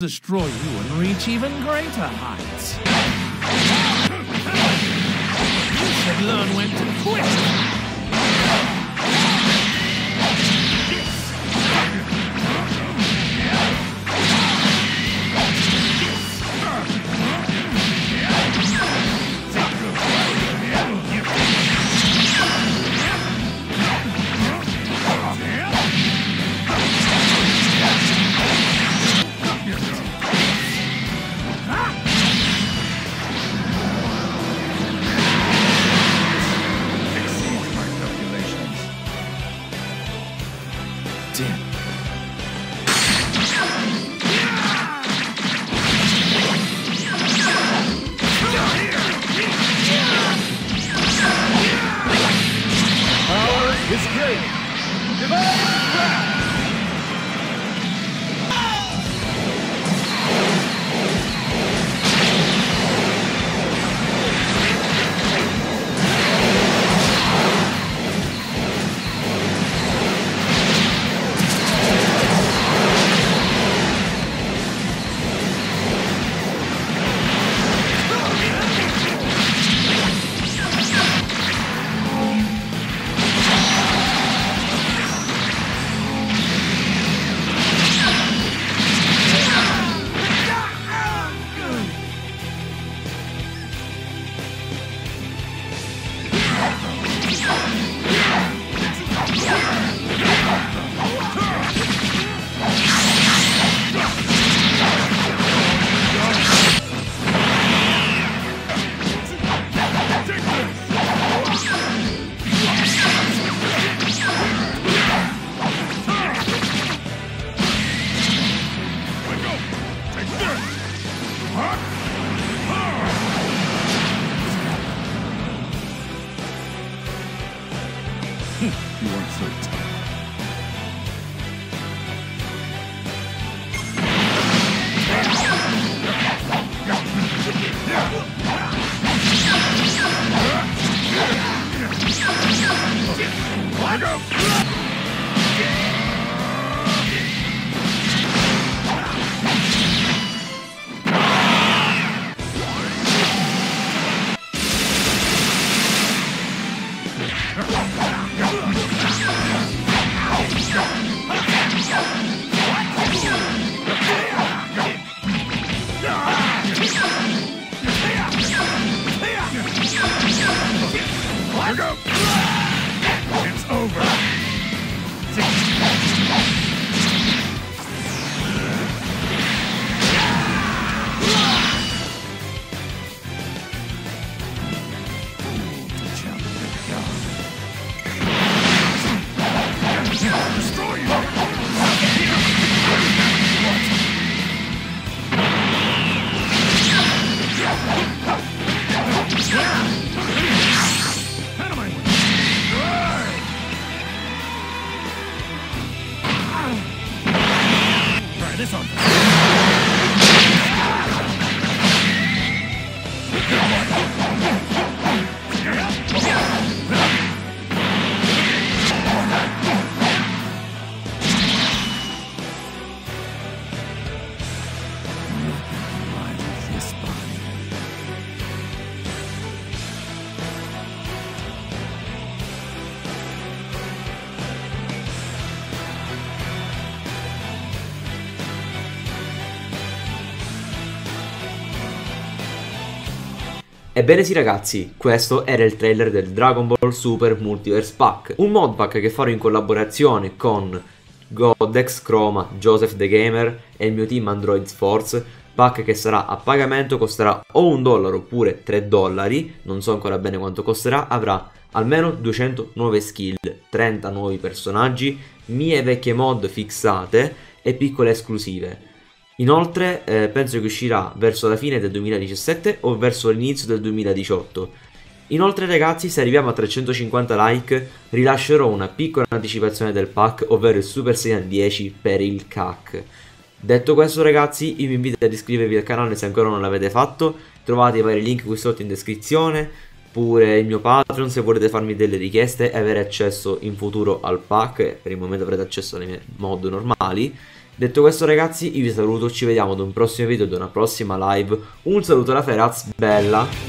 destroy you and reach even greater heights. You should learn when to quit. Ebbene sì ragazzi, questo era il trailer del Dragon Ball Super Multiverse Pack, un modpack che farò in collaborazione con Godex, Chroma, Joseph the Gamer e il mio team Android Force, pack che sarà a pagamento, costerà o $1 oppure $3, non so ancora bene quanto costerà, avrà almeno 200 nuove skill, 30 nuovi personaggi, mie vecchie mod fissate e piccole esclusive. Inoltre penso che uscirà verso la fine del 2017 o verso l'inizio del 2018. Inoltre ragazzi, se arriviamo a 350 like rilascerò una piccola anticipazione del pack, ovvero il Super Saiyan 10 per il CAC. Detto questo ragazzi, io vi invito ad iscrivervi al canale se ancora non l'avete fatto, trovate i vari link qui sotto in descrizione, pure il mio Patreon se volete farmi delle richieste e avere accesso in futuro al pack. Per il momento avrete accesso alle mie mod normali. Detto questo ragazzi, io vi saluto, ci vediamo ad un prossimo video, ad una prossima live. Un saluto da Feraz, bella!